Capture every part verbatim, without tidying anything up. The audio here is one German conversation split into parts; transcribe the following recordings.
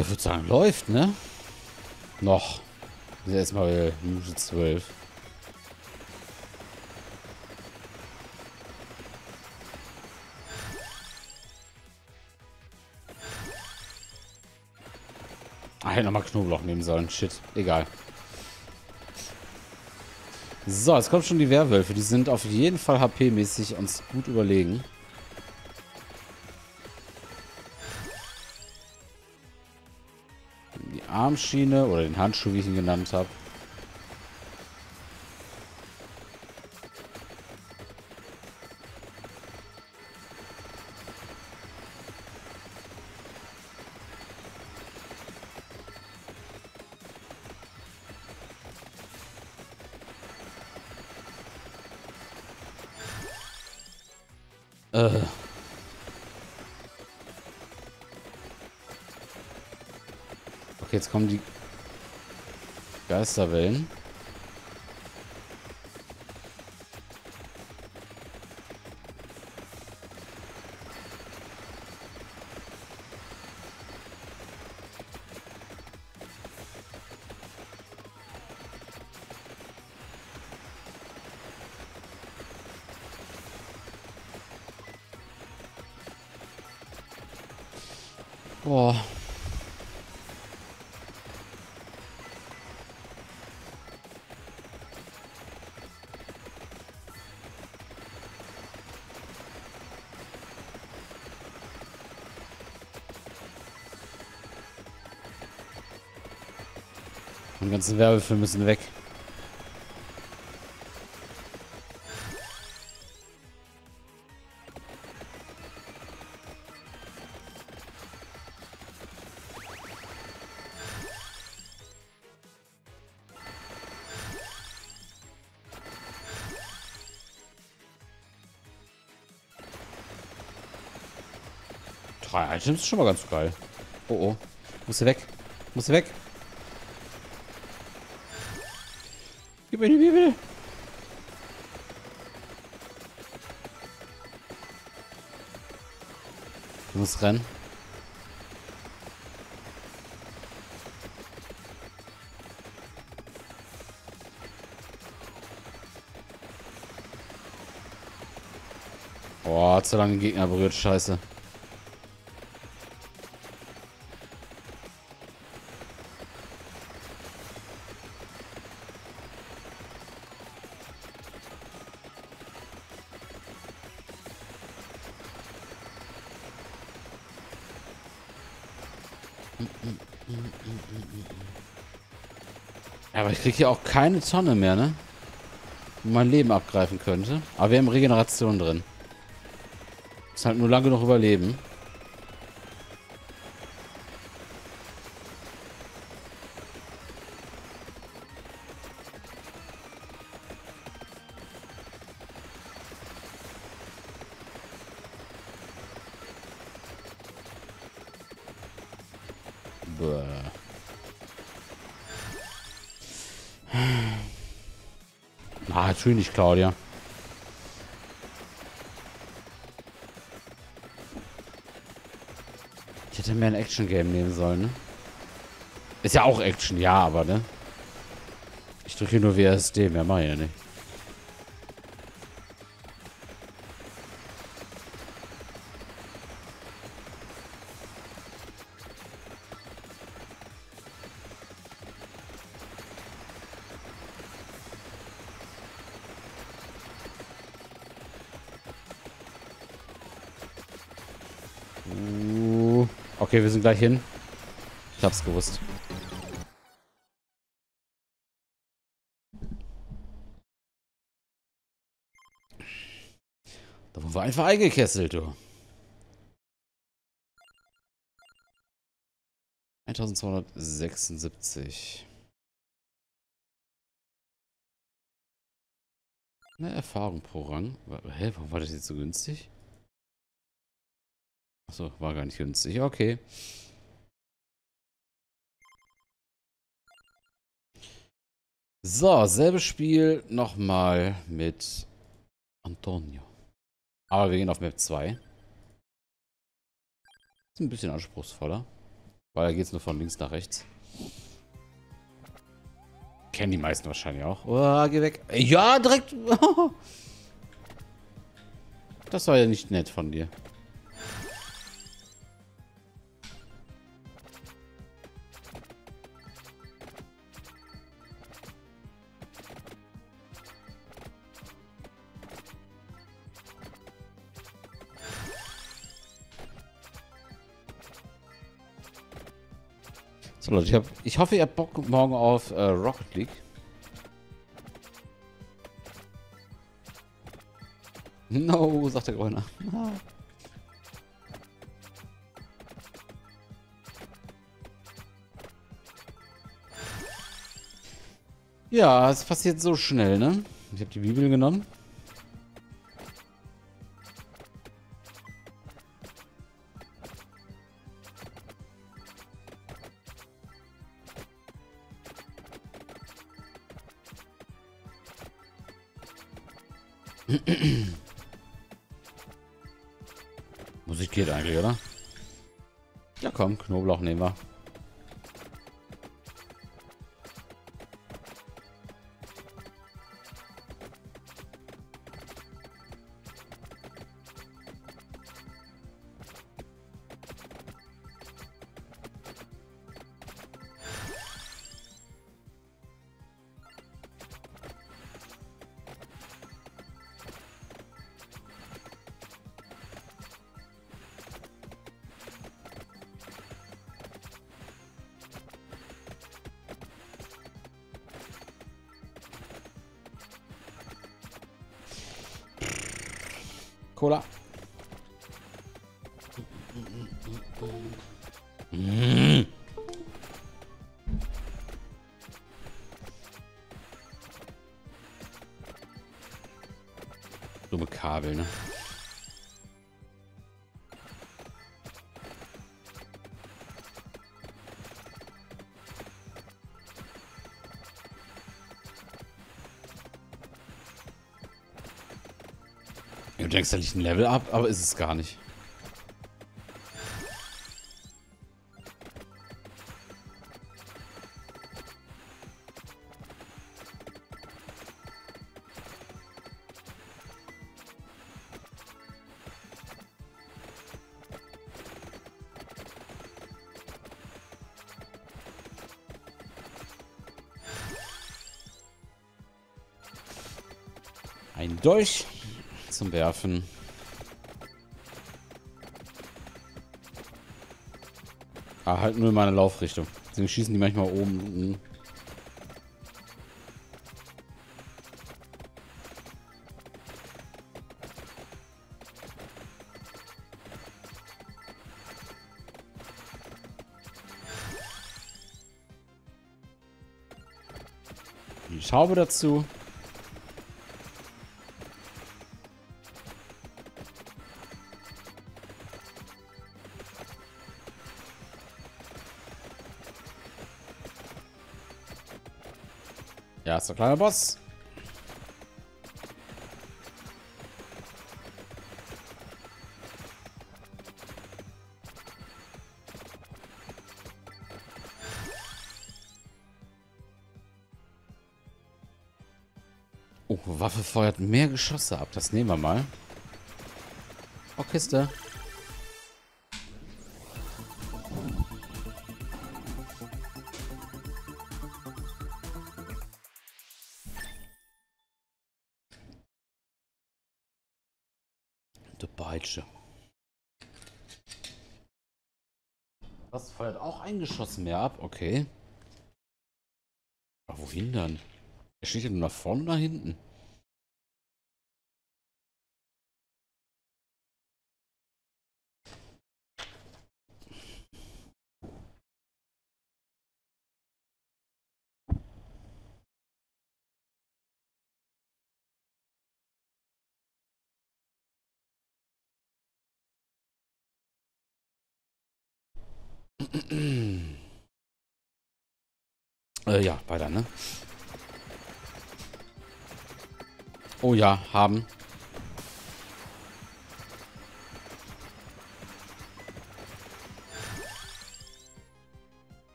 Ja, ich würde sagen, läuft, ne? Noch. Erstmal Minute zwölf. Ah, hätte nochmal Knoblauch nehmen sollen. Shit. Egal. So, jetzt kommen schon die Werwölfe. Die sind auf jeden Fall H P-mäßig uns gut überlegen. Die Armschiene oder den Handschuh, wie ich ihn genannt habe. Äh. Okay, jetzt kommen die Geisterwellen. Boah. Die ganzen Werwölfe müssen weg. Drei Items ist schon mal ganz geil. Oh oh. Muss hier weg. Muss hier weg. Gib mir die Bibel. Du musst rennen. Boah, hat so lange den Gegner berührt. Scheiße. Aber ich kriege hier auch keine Tonne mehr, ne? Wo mein Leben abgreifen könnte. Aber wir haben Regeneration drin. Muss halt nur lange noch überleben. Na, natürlich nicht, Claudia. Ich hätte mir ein Action-Game nehmen sollen, ne? Ist ja auch Action, ja, aber, ne? Ich drücke hier nur W S D, mehr mach ich ja nicht. Okay, wir sind gleich hin. Ich hab's gewusst. Da wurden wir einfach eingekesselt, du. eintausendzweihundertsechsundsiebzig. Eine Erfahrung pro Rang. Hä, warum war das jetzt so günstig? Achso, war gar nicht günstig. Okay. So, selbes Spiel nochmal mit Antonio. Aber wir gehen auf Map zwei. Ist ein bisschen anspruchsvoller. Weil da geht's nur von links nach rechts. Kennen die meisten wahrscheinlich auch. Oh, geh weg. Ja, direkt. Das war ja nicht nett von dir. So Leute, ich, hab, ich hoffe, ihr habt Bock morgen auf äh, Rocket League. No, sagt der Grüne. Ja, es passiert so schnell, ne? Ich habe die Bibel genommen. Musik geht eigentlich, oder? Ja komm, Knoblauch nehmen wir. Cola. Mm. Dumme Kabel, ne? Du denkst, da liegt ein Level ab, aber ist es gar nicht. Ein Dolch zum Werfen. Ah, halt nur in meine Laufrichtung. Deswegen schießen die manchmal oben unten. Die Schaube dazu. Ja, ist der kleine Boss. Oh, Waffe feuert mehr Geschosse ab. Das nehmen wir mal. Oh, Kiste. Peitsche. Das feuert auch ein Geschoss mehr ab, okay. Aber wohin dann? Er steht ja nur nach vorne oder nach hinten. äh, ja, weiter, ne? Oh ja, haben.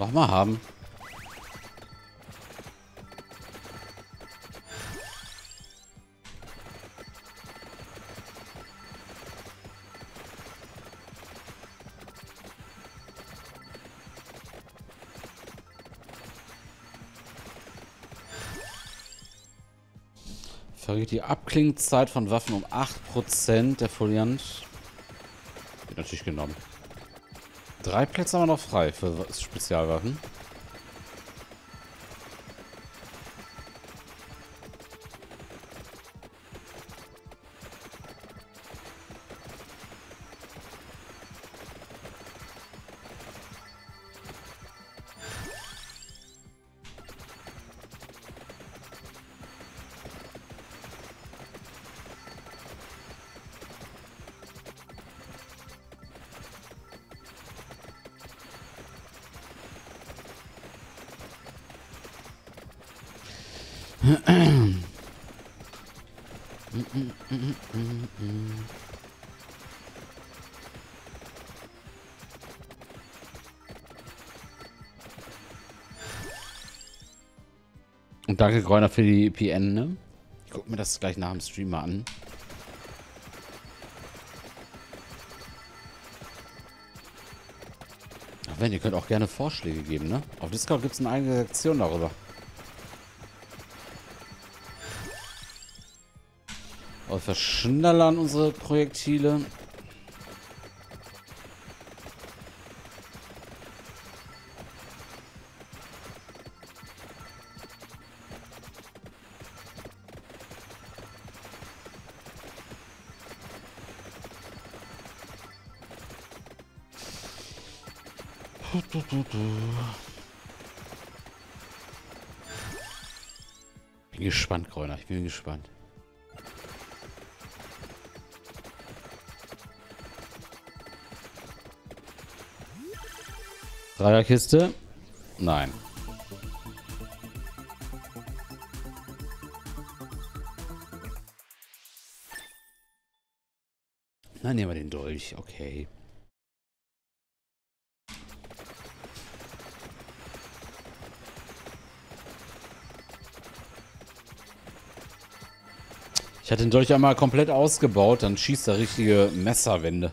Nochmal haben. Verringert die Abklingzeit von Waffen um acht Prozent, der Foliant. Wird natürlich genommen. Drei Plätze haben wir noch frei für Spezialwaffen. Und danke, Gräuner, für die P N, ne? Ich gucke mir das gleich nach dem Stream mal an. Ach wenn, ihr könnt auch gerne Vorschläge geben, ne? Auf Discord gibt es eine eigene Sektion darüber. Wir verschnellern unsere Projektile. Bin gespannt, Gräuner. Ich bin gespannt. Dreierkiste? Nein. Dann nehmen wir den Dolch, okay. Ich hatte den Dolch einmal komplett ausgebaut, dann schießt er richtige Messerwände.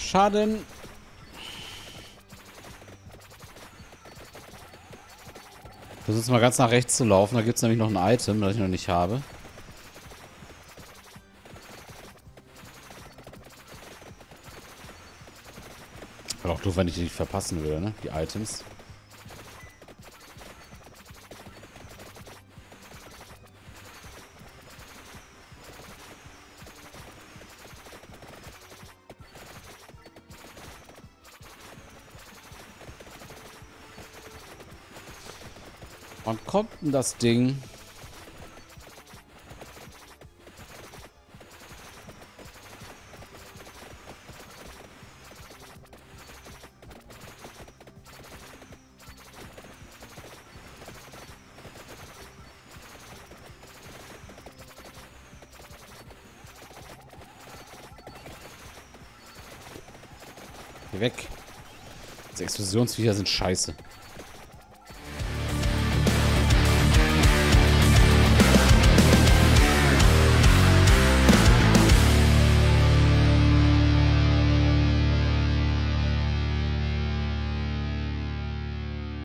Schaden. Ich versuche jetzt mal ganz nach rechts zu laufen. Da gibt es nämlich noch ein Item, das ich noch nicht habe. Wäre auch doof, wenn ich die nicht verpassen würde, ne? Die Items. Wann kommt denn das Ding? Geh weg. Diese Explosionsviecher sind scheiße.